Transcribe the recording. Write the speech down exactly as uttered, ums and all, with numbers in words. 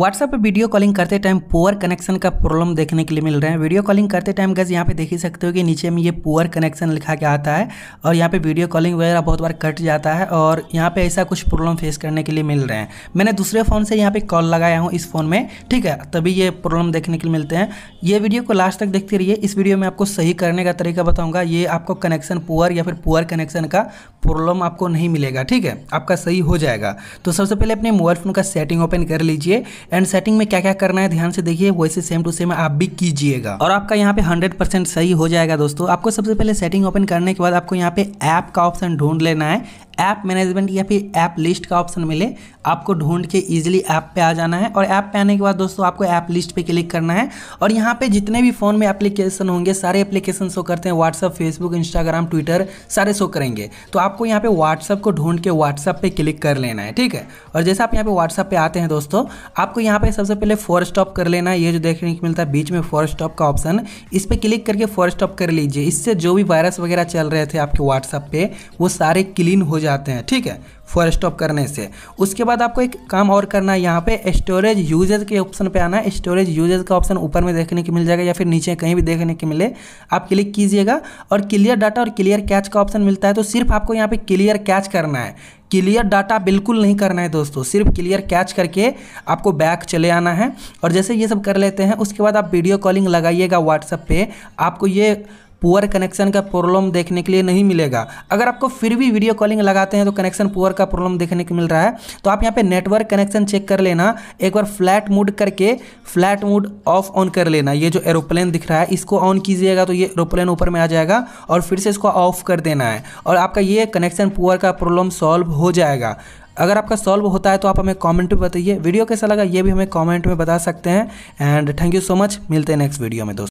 WhatsApp पे video calling करते time poor connection का प्रॉब्लम देखने के लिए मिल रहा है। वीडियो कॉलिंग करते टाइम गाइस यहाँ पे देख ही सकते हो कि नीचे में ये पुअर कनेक्शन लिखा के आता है और यहाँ पे वीडियो कॉलिंग वगैरह बहुत बार कट जाता है और यहाँ पे ऐसा कुछ प्रॉब्लम फेस करने के लिए मिल रहे हैं। मैंने दूसरे फ़ोन से यहाँ पे कॉल लगाया हूँ इस फ़ोन में, ठीक है, तभी ये प्रॉब्लम देखने के लिए मिलते हैं। ये वीडियो को लास्ट तक देखते रहिए, इस वीडियो में आपको सही करने का तरीका बताऊँगा। ये आपको कनेक्शन पुअर या फिर पुअर कनेक्शन का प्रॉब्लम आपको नहीं मिलेगा, ठीक है, आपका सही हो जाएगा। तो सबसे पहले अपने मोबाइल फ़ोन का सेटिंग ओपन कर लीजिए एंड सेटिंग में क्या क्या करना है ध्यान से देखिए, वैसे सेम टू सेम आप भी कीजिएगा और आपका यहाँ पे हंड्रेड परसेंट सही हो जाएगा। दोस्तों आपको सबसे पहले सेटिंग ओपन करने के बाद आपको यहाँ पे ऐप का ऑप्शन ढूंढ लेना है। ऐप मैनेजमेंट या फिर ऐप लिस्ट का ऑप्शन मिले आपको ढूंढ के इजीली ऐप पे आ जाना है और ऐप पे आने के बाद दोस्तों आपको ऐप लिस्ट पे क्लिक करना है और यहाँ पे जितने भी फ़ोन में एप्लीकेशन होंगे सारे एप्लीकेशन शो करते हैं, व्हाट्सअप, फेसबुक, इंस्टाग्राम, ट्विटर सारे शो करेंगे। तो आपको यहाँ पे व्हाट्सअप को ढूंढ के व्हाट्सअप पे क्लिक कर लेना है, ठीक है। और जैसे आप यहाँ पे व्हाट्सअप पे आते हैं दोस्तों आपको यहाँ पे सबसे पहले फोर स्टॉप कर लेना है। ये जो देखने को मिलता है बीच में फोर स्टॉप का ऑप्शन, इस पर क्लिक करके फोर स्टॉप कर लीजिए। इससे जो भी वायरस वगैरह चल रहे थे आपके व्हाट्सअप पे वो सारे क्लीन हो जाते हैं, ठीक है, फॉर स्टॉप करने से। उसके बाद आपको एक काम और करना है, यहाँ पे स्टोरेज यूजेज के ऑप्शन पे आना है। स्टोरेज यूजेज का ऑप्शन ऊपर में देखने को मिल जाएगा या फिर नीचे कहीं भी देखने को मिले आप क्लिक कीजिएगा और क्लियर डाटा और क्लियर कैच का ऑप्शन मिलता है। तो सिर्फ आपको यहाँ पे क्लियर कैच करना है, क्लियर डाटा बिल्कुल नहीं करना है दोस्तों, सिर्फ क्लियर कैच करके आपको बैक चले आना है। और जैसे ये सब कर लेते हैं उसके बाद आप वीडियो कॉलिंग लगाइएगा व्हाट्सएप पे, आपको ये पुअर कनेक्शन का प्रॉब्लम देखने के लिए नहीं मिलेगा। अगर आपको फिर भी वीडियो कॉलिंग लगाते हैं तो कनेक्शन पुअर का प्रॉब्लम देखने को मिल रहा है तो आप यहाँ पे नेटवर्क कनेक्शन चेक कर लेना एक बार, फ्लैट मोड करके फ्लैट मोड ऑफ ऑन कर लेना। ये जो एरोप्लेन दिख रहा है इसको ऑन कीजिएगा तो ये एरोप्लेन ऊपर में आ जाएगा और फिर से इसको ऑफ कर देना है और आपका ये कनेक्शन पुअर का प्रॉब्लम सॉल्व हो जाएगा। अगर आपका सॉल्व होता है तो आप हमें कॉमेंट में बताइए वीडियो कैसा लगा, ये भी हमें कॉमेंट में बता सकते हैं। And thank you so much, मिलते हैं नेक्स्ट वीडियो में दोस्तों।